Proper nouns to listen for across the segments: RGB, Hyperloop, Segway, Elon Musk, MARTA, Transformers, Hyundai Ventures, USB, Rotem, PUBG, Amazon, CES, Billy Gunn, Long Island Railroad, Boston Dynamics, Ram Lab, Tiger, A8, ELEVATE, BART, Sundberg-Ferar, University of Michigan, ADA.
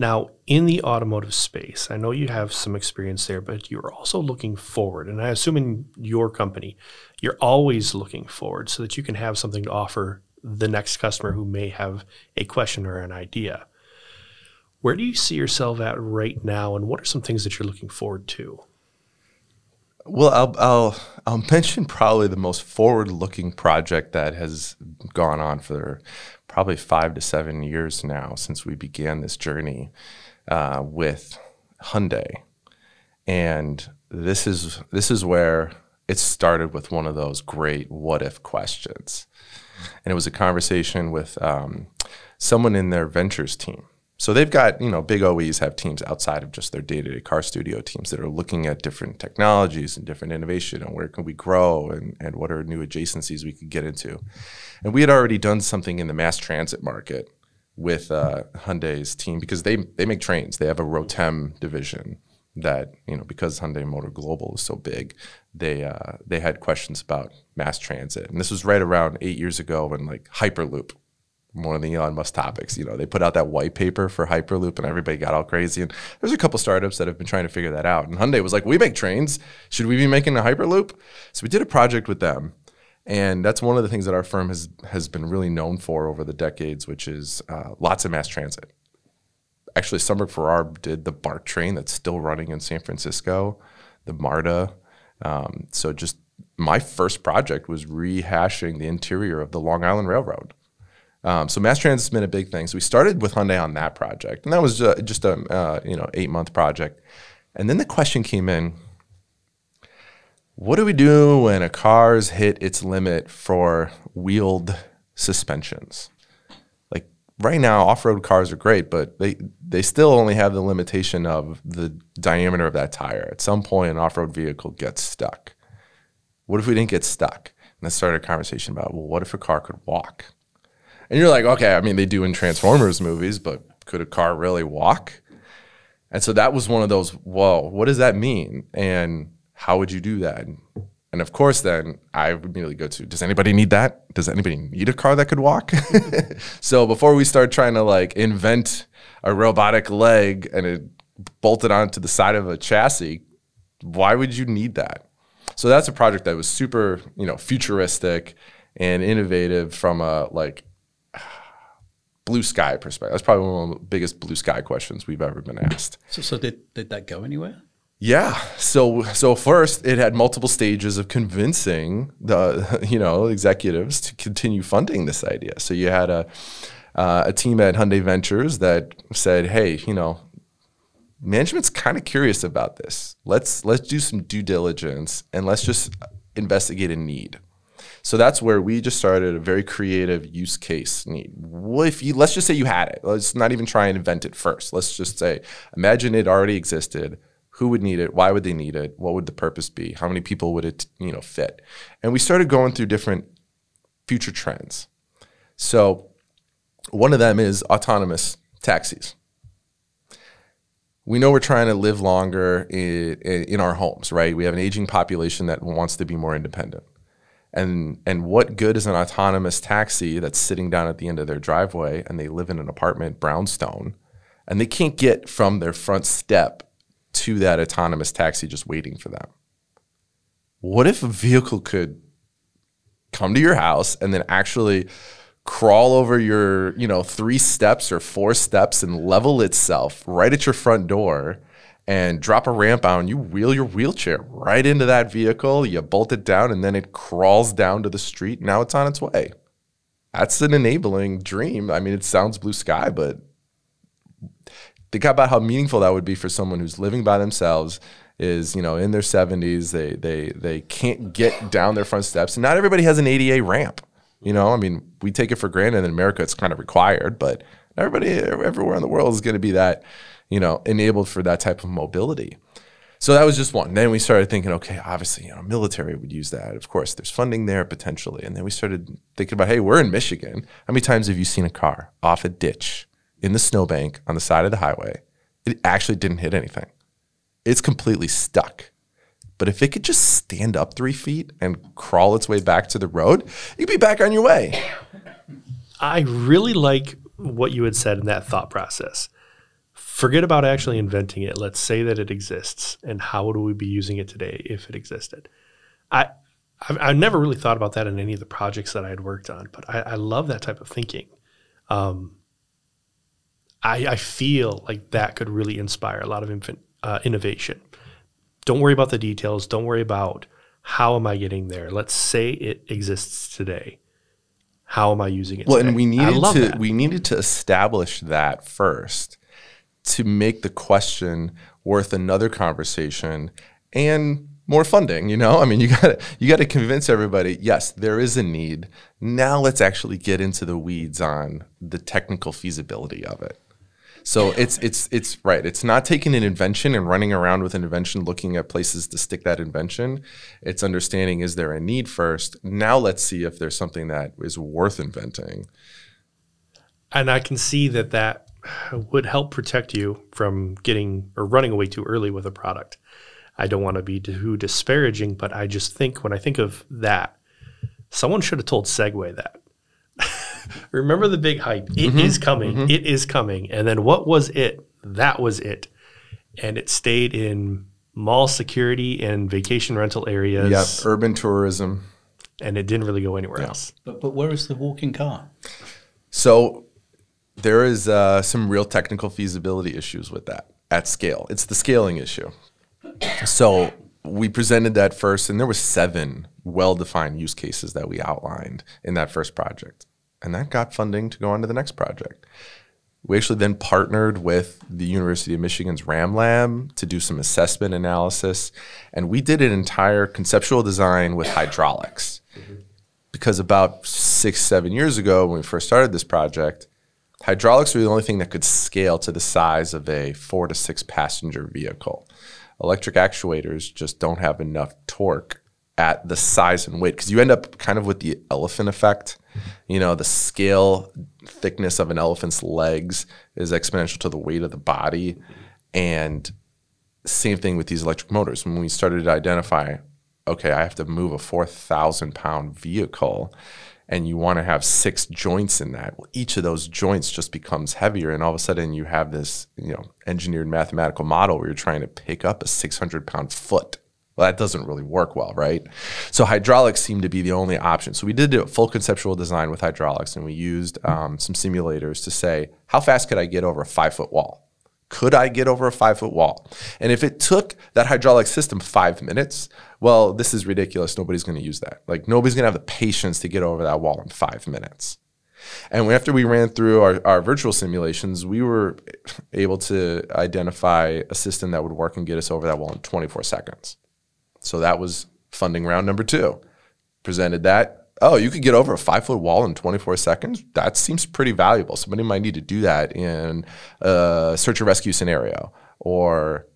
Now, in the automotive space, I know you have some experience there, but you're also looking forward. And I assume in your company, you're always looking forward so that you can have something to offer the next customer who may have a question or an idea. Where do you see yourself at right now, and what are some things that you're looking forward to? Well, I'll mention probably the most forward-looking project that has gone on for probably 5 to 7 years now since we began this journey with Hyundai, and this is where it started with one of those great what-if questions, and it was a conversation with someone in their ventures team. So they've got, you know, big OEs have teams outside of just their day-to-day car studio teams that are looking at different technologies and different innovation and where can we grow and what are new adjacencies we could get into. And we had already done something in the mass transit market with Hyundai's team because they make trains. They have a Rotem division that, you know, because Hyundai Motor Global is so big, they had questions about mass transit. And this was right around 8 years ago when, like, Hyperloop, one of the Elon Musk topics, you know, they put out that white paper for Hyperloop and everybody got all crazy. And there's a couple startups that have been trying to figure that out. And Hyundai was like, we make trains. Should we be making a Hyperloop? So we did a project with them. And that's one of the things that our firm has been really known for over the decades, which is lots of mass transit. Actually, Sundberg-Ferar did the BART train that's still running in San Francisco, the MARTA. So just my first project was rehashing the interior of the Long Island Railroad. So mass transit's been a big thing. So we started with Hyundai on that project, and that was just a you know, 8-month project. And then the question came in: what do we do when a car's hit its limit for wheeled suspensions? Like right now, off-road cars are great, but they still only have the limitation of the diameter of that tire. At some point, an off-road vehicle gets stuck. What if we didn't get stuck? And that started a conversation about, well, what if a car could walk? And you're like, okay, I mean, they do in Transformers movies, but could a car really walk? And so that was one of those, whoa, what does that mean? And how would you do that? And of course, then I would immediately go to, does anybody need that? Does anybody need a car that could walk? So before we start trying to, like, invent a robotic leg and it bolted onto the side of a chassis, why would you need that? So that's a project that was super, you know, futuristic and innovative from a, like, blue sky perspective. That's probably one of the biggest blue sky questions we've ever been asked. So did that go anywhere? Yeah. So first, it had multiple stages of convincing the, you know, executives to continue funding this idea. So you had a team at Hyundai Ventures that said, hey, you know, management's kind of curious about this. Let's do some due diligence and let's just investigate a need. So that's where we just started a very creative use case need. Well, if you, let's just say you had it. Let's not even try and invent it first. Let's just say, imagine it already existed. Who would need it? Why would they need it? What would the purpose be? How many people would it, you know, fit? And we started going through different future trends. So one of them is autonomous taxis. We know we're trying to live longer in our homes, right? We have an aging population that wants to be more independent. And what good is an autonomous taxi that's sitting down at the end of their driveway and they live in an apartment brownstone and they can't get from their front step to that autonomous taxi just waiting for them? What if a vehicle could come to your house and then actually crawl over your, you know, 3 steps or 4 steps and level itself right at your front door and drop a ramp out, and you wheel your wheelchair right into that vehicle, you bolt it down, and then it crawls down to the street. Now it's on its way. That's an enabling dream. I mean, it sounds blue sky, but think about how meaningful that would be for someone who's living by themselves, is, you know, in their 70s, they can't get down their front steps. And not everybody has an ADA ramp. You know, I mean, we take it for granted. In America, it's kind of required, but everybody everywhere in the world is going to be that, you know, enabled for that type of mobility. So that was just one. Then we started thinking, okay, obviously, you know, military would use that. Of course, there's funding there potentially. And then we started thinking about, hey, we're in Michigan. How many times have you seen a car off a ditch in the snowbank on the side of the highway? It actually didn't hit anything. It's completely stuck. But if it could just stand up 3 feet and crawl its way back to the road, you'd be back on your way. I really like what you had said in that thought process. forget about actually inventing it. Let's say that it exists, and how do we be using it today if it existed? I've never really thought about that in any of the projects that I had worked on, but I love that type of thinking. I feel like that could really inspire a lot of innovation. Don't worry about the details. Don't worry about how am I getting there. Let's say it exists today. How am I using it? Well, today? And we needed to establish that first to make the question worth another conversation and more funding. You know, I mean, you got to convince everybody. Yes, there is a need. Now let's actually get into the weeds on the technical feasibility of it. So it's right. It's not taking an invention and running around with an invention, looking at places to stick that invention. It's understanding, is there a need first? Now let's see if there's something that is worth inventing. And I can see that that would help protect you from getting or running away too early with a product. I don't want to be too disparaging, but I just think when I think of that, someone should have told Segway that. Remember the big hype. It is coming. It is coming. And then what was it? That was it. And it stayed in mall security and vacation rental areas. Yep, urban tourism. And it didn't really go anywhere else. But where is the walking car? So there is some real technical feasibility issues with that at scale. It's the scaling issue. So we presented that first, and there were 7 well-defined use cases that we outlined in that first project. And that got funding to go on to the next project. We actually then partnered with the University of Michigan's Ram Lab to do some assessment analysis. And we did an entire conceptual design with hydraulics. Because about 6, 7 years ago, when we first started this project, hydraulics were the only thing that could scale to the size of a 4- to 6- passenger vehicle. Electric actuators just don't have enough torque at the size and weight, because you end up kind of with the elephant effect. You know, the scale thickness of an elephant's legs is exponential to the weight of the body. And same thing with these electric motors. When we started to identify, okay, I have to move a 4,000-pound vehicle, and you want to have 6 joints in that. Well, each of those joints just becomes heavier, and all of a sudden you have this, you know, engineered mathematical model where you're trying to pick up a 600-pound foot. Well, that doesn't really work well, right? So hydraulics seemed to be the only option. So we did a full conceptual design with hydraulics, and we used some simulators to say, how fast could I get over a 5-foot wall? Could I get over a 5-foot wall? And if it took that hydraulic system 5 minutes, well, this is ridiculous. Nobody's going to use that. Like, nobody's going to have the patience to get over that wall in 5 minutes. And after we ran through our virtual simulations, we were able to identify a system that would work and get us over that wall in 24 seconds. So that was funding round number 2. Presented that. Oh, you could get over a 5-foot wall in 24 seconds? That seems pretty valuable. Somebody might need to do that in a search and rescue scenario, or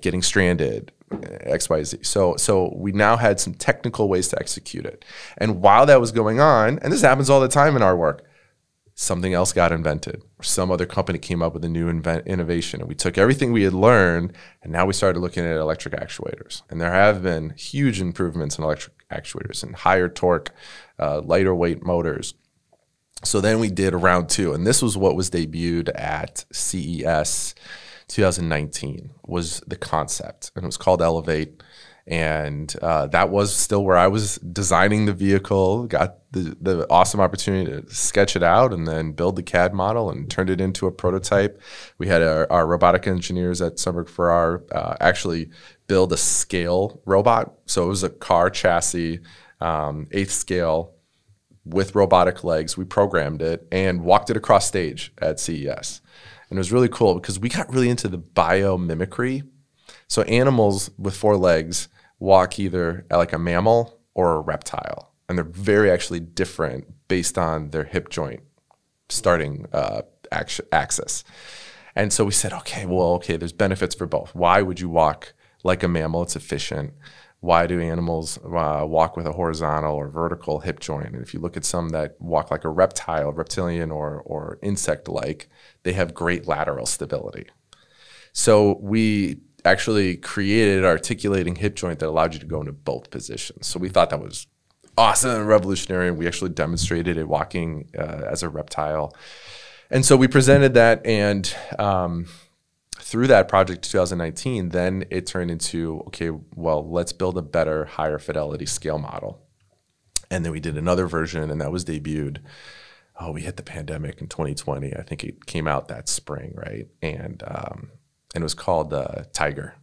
getting stranded, X, Y, Z. So we now had some technical ways to execute it. And while that was going on, and this happens all the time in our work, something else got invented. Some other company came up with a new innovation, and we took everything we had learned, and now we started looking at electric actuators. And there have been huge improvements in electric actuators and higher torque, lighter weight motors. So then we did a round 2, and this was what was debuted at CES 2019 was the concept, and it was called ELEVATE. And that was still where I was designing the vehicle, got the awesome opportunity to sketch it out and then build the CAD model and turned it into a prototype. We had our robotic engineers at Sundberg-Ferar actually build a scale robot. So it was a car chassis, 8th scale with robotic legs. We programmed it and walked it across stage at CES. And it was really cool because we got really into the biomimicry. So animals with 4 legs walk either like a mammal or a reptile, and they're very actually different based on their hip joint starting axis. And so we said, okay, well, okay, there's benefits for both. Why would you walk like a mammal? It's efficient. Why do animals walk with a horizontal or vertical hip joint? And if you look at some that walk like a reptile, reptilian or insect-like, they have great lateral stability. So we actually created an articulating hip joint that allowed you to go into both positions. So we thought that was awesome and revolutionary. We actually demonstrated it walking as a reptile. And so we presented that, and through that project, 2019, then it turned into, okay, well, let's build a better, higher fidelity scale model. And then we did another version, and that was debuted. Oh, we hit the pandemic in 2020. I think it came out that spring, right? And it was called Tiger.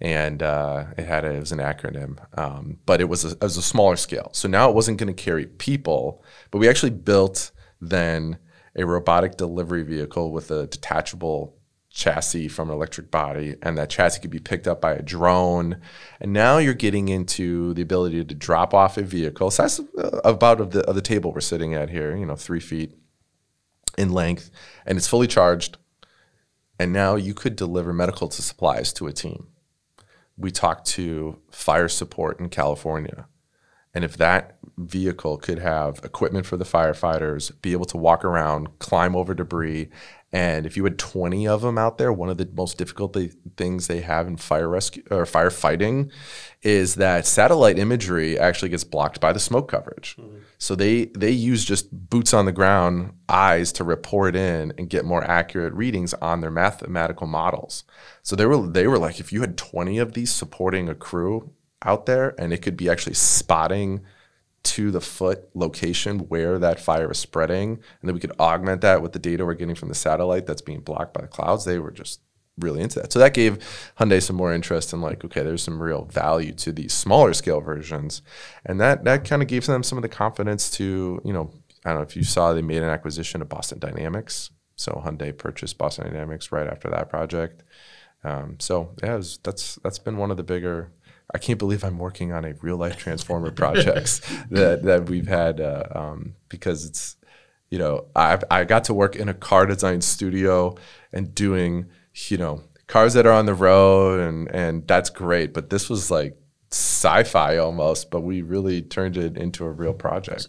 And it was an acronym, but it was a smaller scale. So now it wasn't going to carry people, but we actually built then a robotic delivery vehicle with a detachable chassis from an electric body, and that chassis could be picked up by a drone. And now you're getting into the ability to drop off a vehicle. So that's about of the table we're sitting at here, you know, 3 feet in length, and it's fully charged. And now you could deliver medical supplies to a team. We talked to fire support in California. And if that vehicle could have equipment for the firefighters, be able to walk around, climb over debris, and if you had 20 of them out there, one of the most difficult things they have in fire rescue or firefighting is that satellite imagery actually gets blocked by the smoke coverage. Mm-hmm. So they use just boots on the ground eyes to report in and get more accurate readings on their mathematical models. So they were like, if you had 20 of these supporting a crew out there, and it could be actually spotting to the foot location where that fire is spreading, and then we could augment that with the data we're getting from the satellite that's being blocked by the clouds. They were just really into that. So that gave Hyundai some more interest in, like, okay, there's some real value to these smaller scale versions. And that kind of gave them some of the confidence to, you know, I don't know if you saw, they made an acquisition of Boston Dynamics. So Hyundai purchased Boston Dynamics right after that project. So yeah, that's been one of the bigger. I can't believe I'm working on a real life Transformer projects that we've had because it's, you know, I got to work in a car design studio and doing, you know, cars that are on the road, and that's great. But this was like sci-fi almost, but we really turned it into a real project.